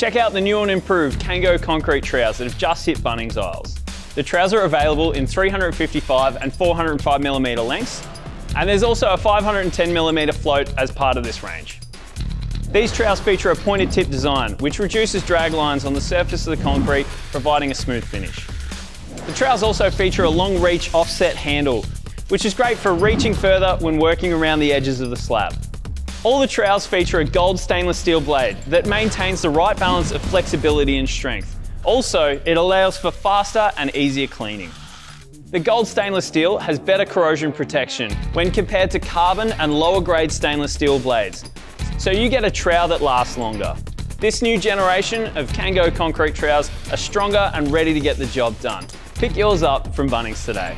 Check out the new and improved Kango Concrete Trowels that have just hit Bunnings aisles. The trowels are available in 355 and 405mm lengths, and there's also a 510mm float as part of this range. These trowels feature a pointed tip design, which reduces drag lines on the surface of the concrete, providing a smooth finish. The trowels also feature a long reach offset handle, which is great for reaching further when working around the edges of the slab. All the trowels feature a gold stainless steel blade that maintains the right balance of flexibility and strength. Also, it allows for faster and easier cleaning. The gold stainless steel has better corrosion protection when compared to carbon and lower grade stainless steel blades, so you get a trowel that lasts longer. This new generation of Kango concrete trowels are stronger and ready to get the job done. Pick yours up from Bunnings today.